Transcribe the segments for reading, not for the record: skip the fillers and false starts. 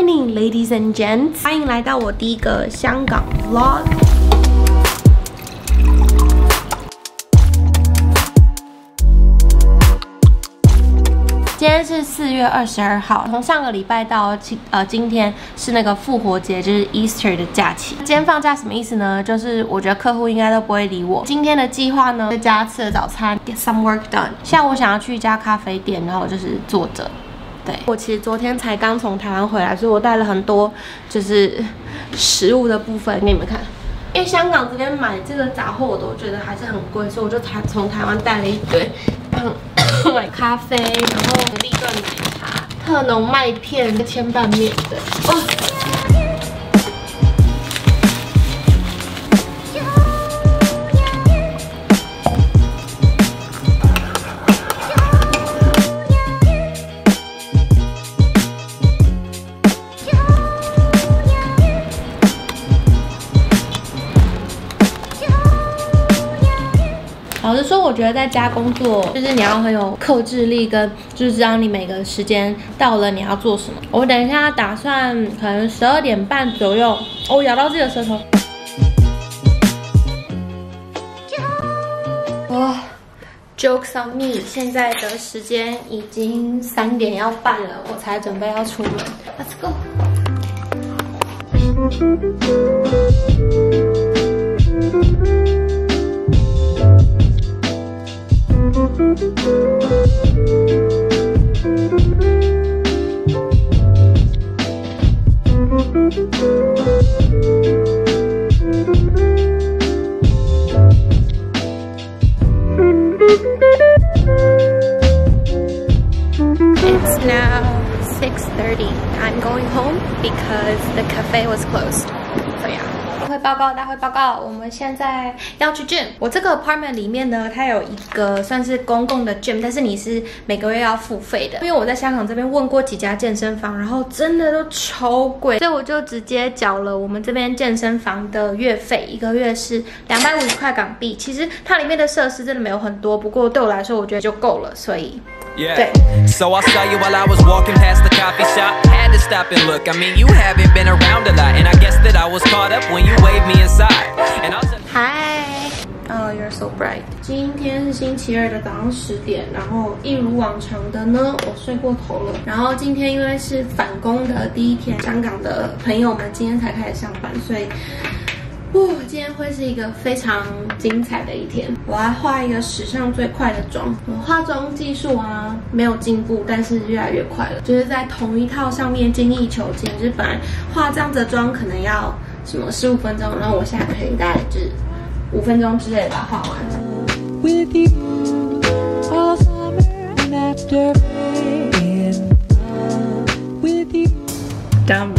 morning, ladies and gents. 欢迎来到我第一个香港 vlog。今天是4月22号，从上个礼拜到今天是那个复活节，就是 Easter 的假期。今天放假什么意思呢？就是我觉得客户应该都不会理我。今天的计划呢，在家吃了早餐 ，get some work done。下午我想要去一家咖啡店，然后我就是坐着。 我其实昨天才刚从台湾回来，所以我带了很多就是食物的部分给你们看。因为香港这边买这个杂货我都觉得还是很贵，所以我就从台湾带了一堆，买咖啡，然后立顿奶茶、特浓麦片、千拌面的。老实说，我觉得在家工作就是你要很有克制力，跟就是知道你每个时间到了你要做什么。我等一下打算可能12点半左右，我咬到自己的舌头。哇 ，jokes on me！ 现在的时间已经3点要半了，我才准备要出门。Let's go。 It's now 6:30. I'm going home because the cafe was closed. So yeah. 大会报告，我们现在要去 gym。我这个 apartment 里面呢，它有一个算是公共的 gym， 但是你是每个月要付费的。因为我在香港这边问过几家健身房，然后真的都超贵，所以我就直接缴了我们这边健身房的月费，一个月是250块港币。其实它里面的设施真的没有很多，不过对我来说我觉得就够了，所以。 Yeah. So I saw you while I was walking past the coffee shop. Had to stop and look. I mean, you haven't been around a lot, and I guess that I was caught up when you waved me inside. And I said, "Hi." Oh, you're so bright. 今天是星期2的早上10点，然后一如往常的呢，我睡过头了。然后今天因为是返工的第一天，香港的朋友们今天才开始上班，所以。 今天会是一个非常精彩的一天。我要画一个史上最快的妆。我化妆技术啊没有进步，但是越来越快了。就是在同一套上面精益求精。就是本来化这样子的妆可能要什么15分钟，然后我现在可以大概就是5分钟之内把它画完。With you all summer and after rain. With you. Done.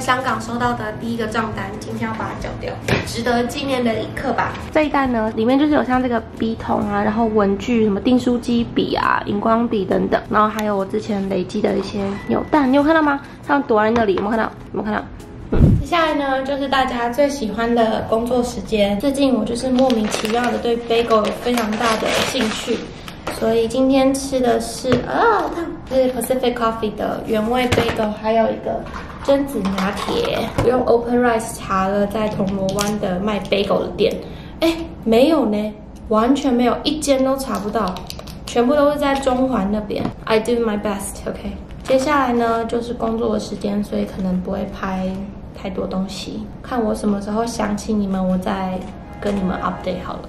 香港收到的第一个账单，今天要把它缴掉，值得纪念的一刻吧。这一袋呢，里面就是有像这个笔筒啊，然后文具什么订书机笔啊、荧光笔等等，然后还有我之前累积的一些扭蛋，你有看到吗？他们躲在那里，有没有看到？有没有看到？ 接下来呢，就是大家最喜欢的工作时间。最近我就是莫名其妙的对 bagel 有非常大的兴趣。 所以今天吃的是是 Pacific Coffee 的原味 bagel， 还有一个榛子拿铁。我用 OpenRice 查了在铜锣湾的卖 bagel 的店，哎，没有呢，完全没有一间都查不到，全部都是在中环那边。I do my best，OK。接下来呢就是工作的时间，所以可能不会拍太多东西。看我什么时候想起你们，我再跟你们 update 好了。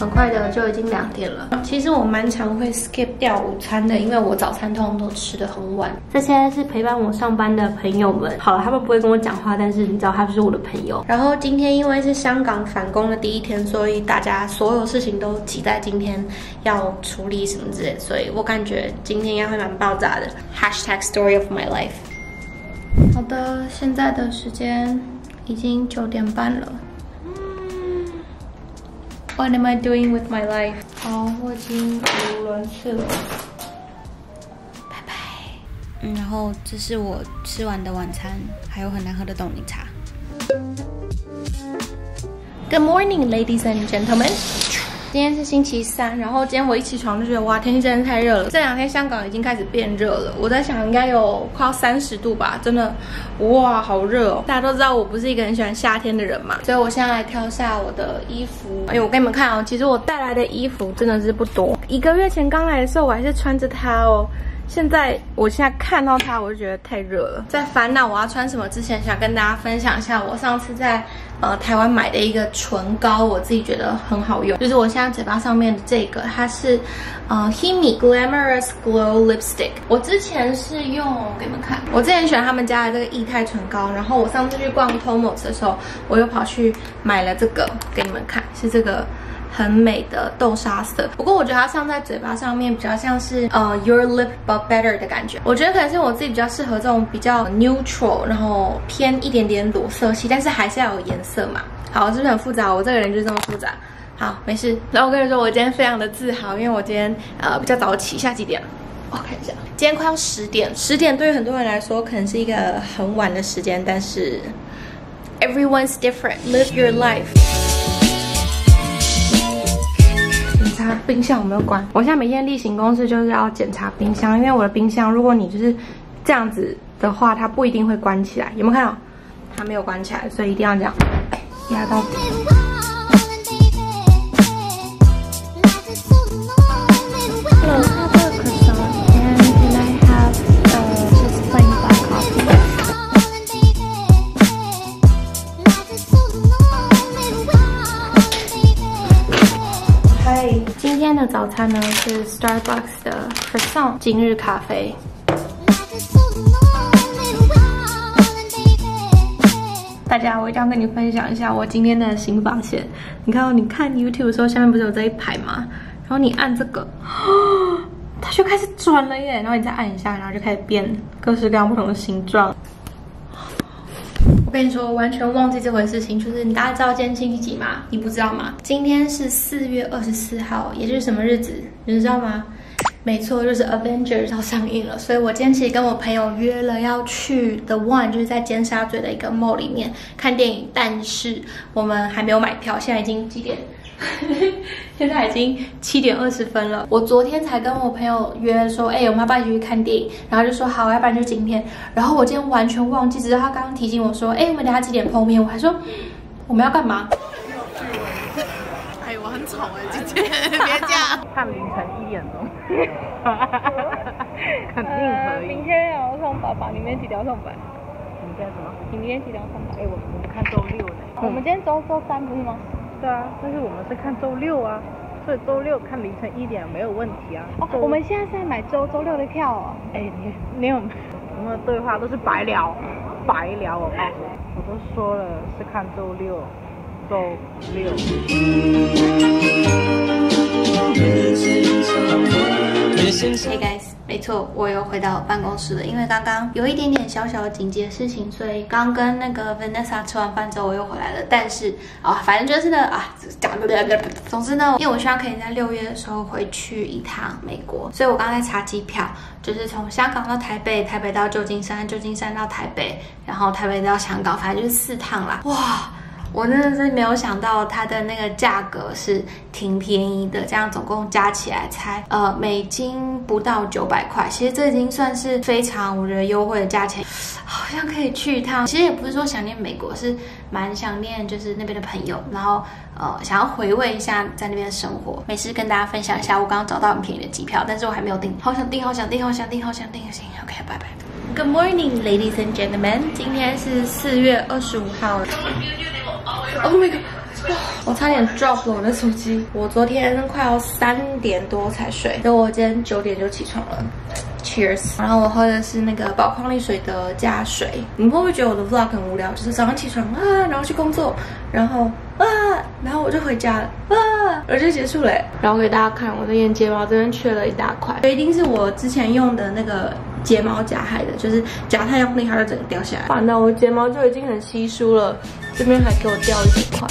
很快的就已经2点了。其实我蛮常会 skip 掉午餐的，因为我早餐通常都吃得很晚。这些是陪伴我上班的朋友们。好了，他们不会跟我讲话，但是你知道他们是我的朋友。然后今天因为是香港返工的第一天，所以大家所有事情都挤在今天要处理什么之类的，所以我感觉今天应该会蛮爆炸的。#story of my life。好的，现在的时间已经9点半了。What am I doing with my life? 好，我已经语无伦次了，拜拜。然后这是我吃完的晚餐，还有很难喝的冻柠茶。Good morning, ladies and gentlemen。今天是星期三，然后今天我一起床就觉得哇，天气真的太热了。这两天香港已经开始变热了，我在想应该有快要30度吧，真的，哇，好热哦！大家都知道我不是一个很喜欢夏天的人嘛，所以我现在来挑下我的衣服。哎，我给你们看哦，其实我带来的衣服真的是不多。1个月前刚来的时候，我还是穿着它哦。我现在看到它，我就觉得太热了。在烦恼我要穿什么之前，想跟大家分享一下我上次在台湾买的一个唇膏，我自己觉得很好用，就是我现在嘴巴上面的这个，它是Himi Glamorous Glow Lipstick。我之前是用，我给你们看，我之前喜欢他们家的这个液态唇膏，然后我上次去逛 TOMOS 的时候，我又跑去买了这个给你们看，是这个。很美的豆沙色，不过我觉得它上在嘴巴上面比较像是your lip but better 的感觉。我觉得可能是我自己比较适合这种比较 neutral， 然后偏一点点裸色系，但是还是要有颜色嘛。好，是不是很复杂？我这个人就这么复杂。好，没事。然后我跟你说，我今天非常的自豪，因为我今天比较早起，下几点？我看一下，今天快要10点。10点对于很多人来说可能是一个很晚的时间，但是 everyone's different. Live your life. 冰箱有没有关？我现在每天例行公事就是要检查冰箱，因为我的冰箱，如果你就是这样子的话，它不一定会关起来。有没有看到？它没有关起来，所以一定要这样压到底。Hello, have a croissant and can I have just plain black coffee? 嗨。今天的早餐呢是 Starbucks 的 croissant 今日咖啡。大家，我一定要跟你分享一下我今天的新发现。你看，你看 YouTube 的时候，下面不是有这一排吗？然后你按这个，它就开始转了耶。然后你再按一下，然后就开始变各式各样不同的形状。我跟你说，我完全忘记这回事情，就是你大家知道今天星期几吗？你不知道吗？今天是4月24号，也就是什么日子，你们知道吗？没错，就是 Avengers 要上映了，所以我今天其实跟我朋友约了要去 The One， 就是在尖沙咀的一个 mall 里面看电影，但是我们还没有买票，现在已经几点？现在已经7点20分了。我昨天才跟我朋友约说，我们要不要一起去看电影？然后就说好，要不然就今天。然后我今天完全忘记，直到他刚刚提醒我说，我们等下几点碰面？我还说我们要干嘛？我很吵今天别这样。看凌晨1点钟，肯定可以。明天要上班吧？你明天几点上班？你在什么？你明天几点上班？我们看周6呢。我们今天周3不是吗？对啊，但是我们是看周6啊，所以周6看凌晨1点没有问题啊。哦，我们现在是在买周6的票哦。你有什么对话都是白聊，白聊我告诉你，我都说了是看周六。Hey guys， 没错，我又回到办公室了，因为刚刚有一点点小小的紧急的事情，所以刚跟那个 Vanessa 吃完饭之后我又回来了。但是反正就是呢总之呢，因为我希望可以在6月的时候回去一趟美国，所以我刚才查机票，就是从香港到台北，台北到旧金山，旧金山到台北，然后台北到香港，反正就是4趟啦。哇！我真的是没有想到它的那个价格是挺便宜的，这样总共加起来才$不到900，其实这已经算是非常我觉得优惠的价钱，好像可以去一趟。其实也不是说想念美国，是蛮想念就是那边的朋友，然后想要回味一下在那边的生活。没事，跟大家分享一下我刚刚找到很便宜的机票，但是我还没有订，好想订。OK， 拜拜。Good morning, ladies and gentlemen， 今天是4月25号。Oh my god！ 我差点 drop 了我的手机。我昨天快要3点多才睡，所以我今天9点就起床了。Cheers！ 然后我喝的是那个宝矿力水的加水。你们会不会觉得我的 vlog 很无聊？就是早上起床然后去工作，然后我就回家了，我就结束了。然后给大家看我的眼睫毛这边缺了一大块，一定是我之前用的那个睫毛夹害的，就是夹太用力它就整个掉下来。完了，我睫毛就已经很稀疏了，这边还给我掉一小块。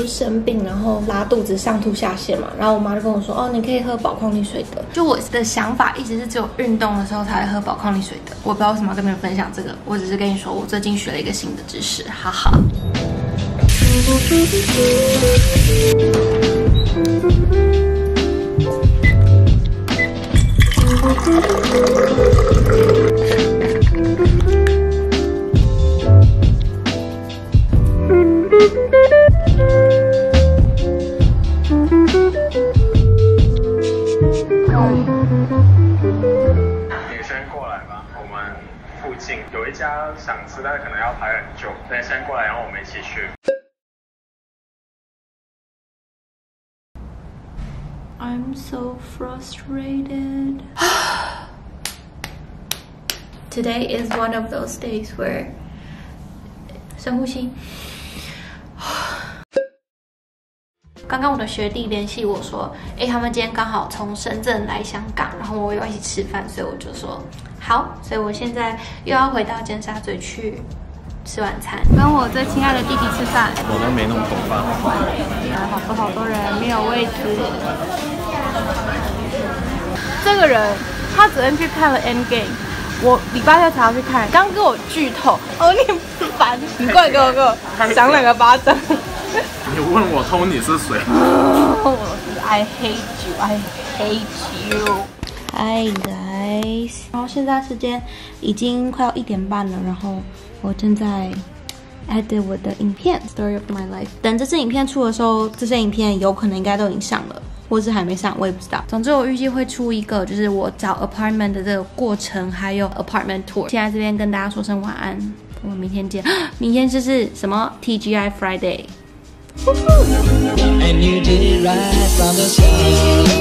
就是生病，然后拉肚子、上吐下泻嘛，然后我妈就跟我说，哦，你可以喝宝矿力水的。就我的想法一直是只有运动的时候才会喝宝矿力水的，我不知道为什么要跟你们分享这个，我只是跟你说我最近学了一个新的知识，哈哈。有一家想吃，但是可能要排很久。男生过来，然后我们一起去。I'm so frustrated. Today is one of those days where 深呼吸。刚刚我的学弟联系我说，哎，他们今天刚好从深圳来香港，然后我又一起吃饭，所以我就说好，所以我现在又要回到尖沙咀去吃晚餐，跟我最亲爱的弟弟吃饭。我都没弄头发，好多人没有位置。这个人他昨天去看了 Endgame， 我礼拜六才要去看，刚给我剧透，哦，你烦，你过来给我赏两个巴掌。你问我偷你是谁？我是 I hate you, I hate you. Hi guys. 然后现在时间已经快要1:30了，然后我正在 edit 我的影片 Story of My Life。等这支影片出的时候，这些影片有可能应该都已经上了，或是还没上，我也不知道。总之我预计会出一个，就是我找 apartment 的这个过程，还有 apartment tour。现在这边跟大家说声晚安，我们明天见。明天就是什么 TGI Friday。And you did right from the start.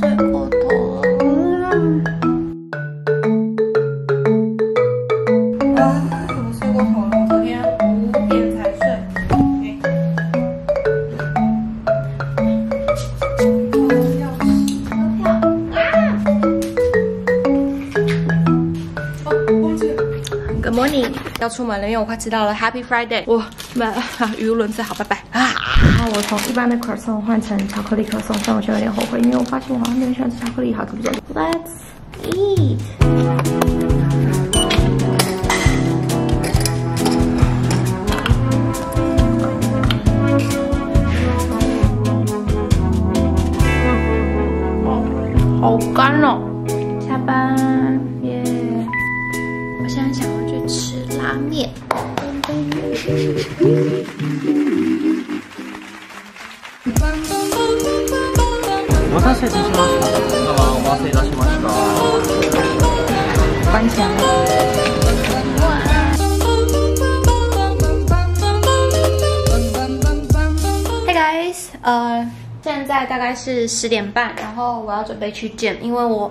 睡过头了。啊，怎么睡过头了？我昨天5点才睡。Good morning， 要出门了，因为我快迟到了。Happy Friday， 我们语无伦次，好，拜拜啊！我从一般的可颂换成巧克力可颂，但我就有点后悔，因为我发现我好像没有喜欢吃巧克力，好，对不对 ？Let's eat。好干哦！下班耶！ 我现在想要去吃拉面。お待たせいたしました。お待たせいたしました。こんにちは。Hey guys， 现在大概是10:30，然后我要准备去gym，因为我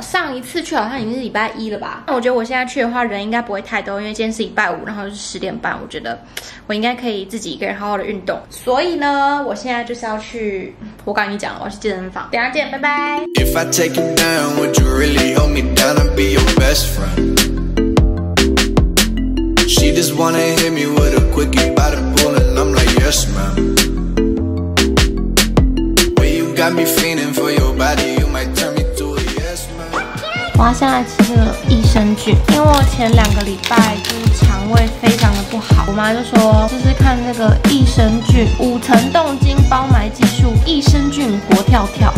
上一次去好像已经是礼拜1了吧。那我觉得我现在去的话人应该不会太多，因为今天是礼拜5，然后就是10:30，我觉得我应该可以自己一个人好好的运动。所以呢，我现在就是要去，我刚跟你讲了，我要去健身房。等一下见，拜拜。If I take you down, would you really hold me down and be your best friend? She just wanna hit me with a quickie by the pool and I'm like yes ma'am. Got me feeling for your body, you might turn me to a yes man. 我要先来吃这个益生菌，因为我前2个礼拜就是肠胃非常的不好，我妈就说就是看这个益生菌5层冻精包埋技术，益生菌活跳跳。